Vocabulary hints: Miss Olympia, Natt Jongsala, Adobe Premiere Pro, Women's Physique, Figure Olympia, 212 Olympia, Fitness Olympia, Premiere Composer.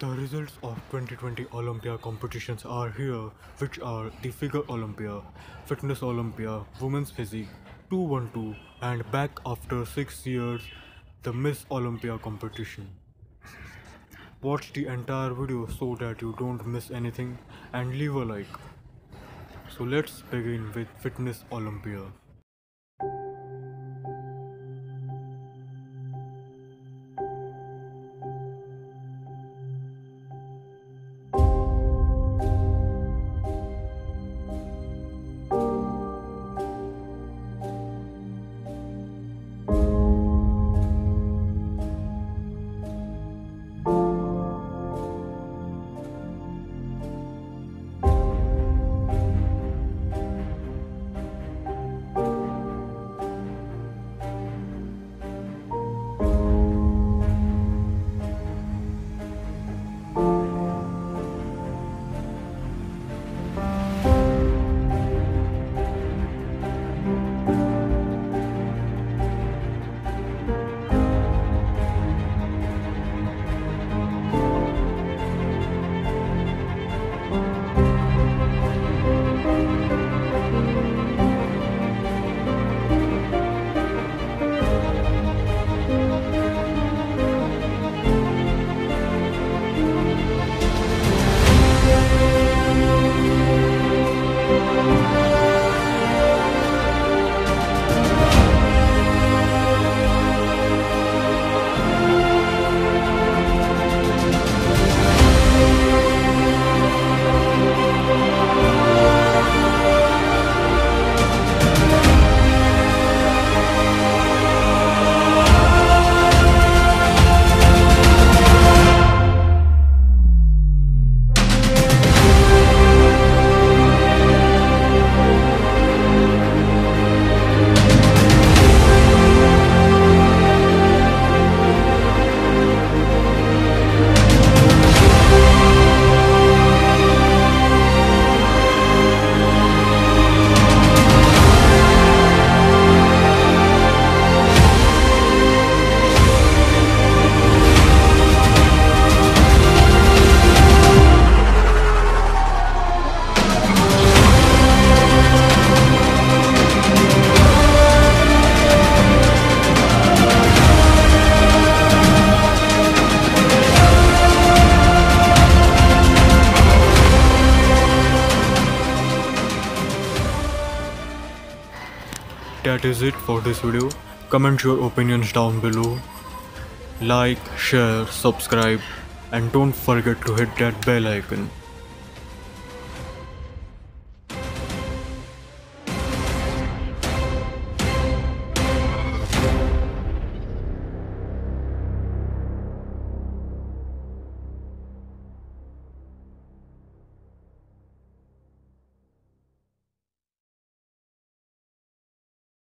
The results of 2020 Olympia competitions are here, which are the Figure Olympia, Fitness Olympia, Women's Physique, 212, and back after 6 years, the Miss Olympia competition. Watch the entire video so that you don't miss anything and leave a like. So let's begin with Fitness Olympia. That is it for this video. Comment your opinions down below. Like, share, subscribe, and don't forget to hit that bell icon.